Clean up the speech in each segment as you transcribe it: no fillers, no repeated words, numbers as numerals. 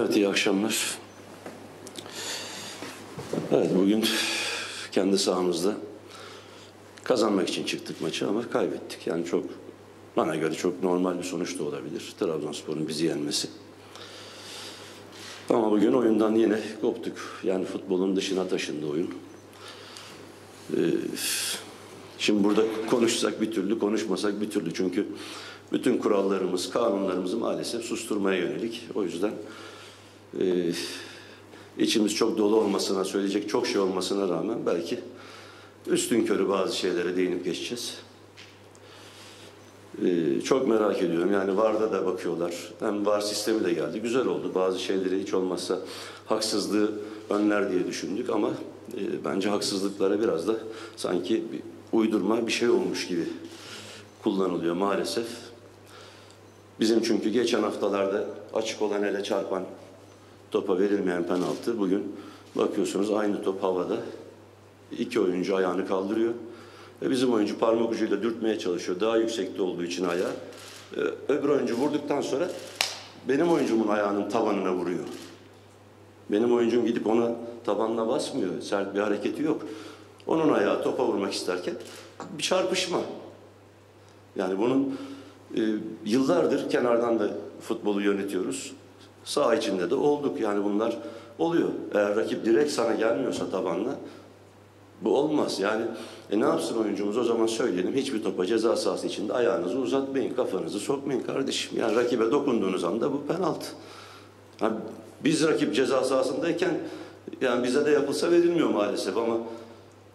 Evet, iyi akşamlar. Evet, bugün kendi sahamızda kazanmak için çıktık maçı ama kaybettik. Yani çok, bana göre çok normal bir sonuç da olabilir Trabzonspor'un bizi yenmesi. Ama bugün oyundan yine koptuk. Yani futbolun dışına taşındı oyun. Şimdi burada konuşsak bir türlü, konuşmasak bir türlü. Çünkü bütün kurallarımız, kanunlarımızı maalesef susturmaya yönelik. O yüzden içimiz çok dolu olmasına, söyleyecek çok şey olmasına rağmen belki üstünkörü bazı şeylere değinip geçeceğiz. Çok merak ediyorum. Yani VAR'da da bakıyorlar. Hem VAR sistemi de geldi. Güzel oldu. Bazı şeyleri hiç olmazsa haksızlığı önler diye düşündük ama bence haksızlıklara biraz da sanki uydurma bir şey olmuş gibi kullanılıyor maalesef. Bizim çünkü geçen haftalarda açık olan ele çarpan topa verilmeyen penaltı. Bugün bakıyorsunuz aynı top havada. İki oyuncu ayağını kaldırıyor. Bizim oyuncu parmak ucuyla dürtmeye çalışıyor. Daha yüksekte olduğu için ayağı. Öbür oyuncu vurduktan sonra benim oyuncumun ayağının tabanına vuruyor. Benim oyuncum gidip ona tabanına basmıyor. Sert bir hareketi yok. Onun ayağı topa vurmak isterken bir çarpışma. Yani bunun yıllardır kenardan da futbolu yönetiyoruz. Saha içinde de olduk. Yani bunlar oluyor. Eğer rakip direkt sana gelmiyorsa tabanla bu olmaz. Yani ne yapsın oyuncumuz, o zaman söyleyelim. Hiçbir topa ceza sahası içinde ayağınızı uzatmayın, kafanızı sokmayın kardeşim. Yani rakibe dokunduğunuz anda bu penaltı. Yani biz rakip ceza sahasındayken yani bize de yapılsa verilmiyor maalesef ama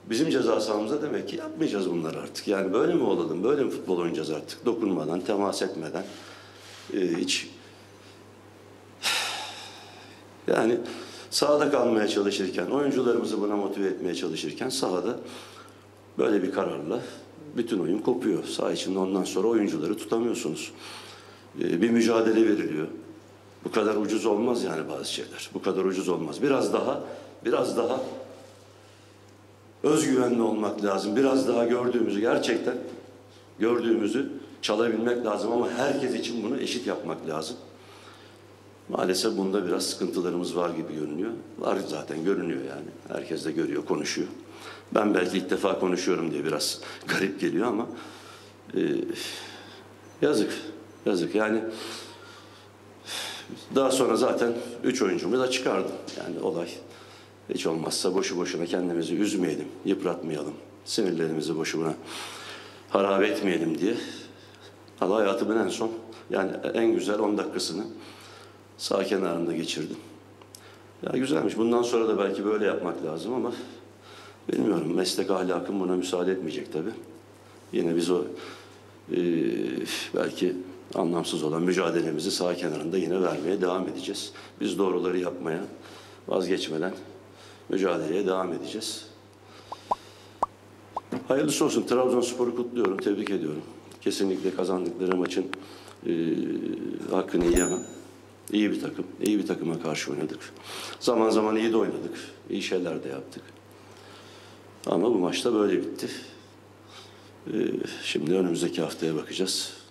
bizim ceza sahamıza demek ki yapmayacağız bunları artık. Yani böyle mi olalım, böyle mi futbol oynayacağız artık? Dokunmadan, temas etmeden hiç. Yani sahada kalmaya çalışırken, oyuncularımızı buna motive etmeye çalışırken sahada böyle bir kararla bütün oyun kopuyor. Saha içinde ondan sonra oyuncuları tutamıyorsunuz. Bir mücadele veriliyor. Bu kadar ucuz olmaz yani bazı şeyler. Bu kadar ucuz olmaz. Biraz daha özgüvenli olmak lazım. Biraz daha gördüğümüzü, gerçekten gördüğümüzü çalabilmek lazım ama herkes için bunu eşit yapmak lazım. Maalesef bunda biraz sıkıntılarımız var gibi görünüyor. Var zaten, görünüyor yani. Herkes de görüyor, konuşuyor. Ben belki ilk defa konuşuyorum diye biraz garip geliyor ama yazık. Yani daha sonra zaten 3 oyuncumu da çıkardım. Yani olay hiç olmazsa boşu boşuna kendimizi üzmeyelim, yıpratmayalım. Sinirlerimizi boşuna harap etmeyelim diye. Allah, hayatımın en son, yani en güzel 10 dakikasını sağ kenarında geçirdim. Ya güzelmiş. Bundan sonra da belki böyle yapmak lazım ama bilmiyorum. Meslek ahlakım buna müsaade etmeyecek tabii. Yine biz o belki anlamsız olan mücadelemizi sağ kenarında yine vermeye devam edeceğiz. Biz doğruları yapmaya, vazgeçmeden mücadeleye devam edeceğiz. Hayırlısı olsun. Trabzonspor'u kutluyorum, tebrik ediyorum. Kesinlikle kazandıkları maçın hakkını yiyemem. İyi bir takım, iyi bir takıma karşı oynadık. Zaman zaman iyi de oynadık, iyi şeyler de yaptık. Ama bu maçta böyle bitti. Şimdi önümüzdeki haftaya bakacağız.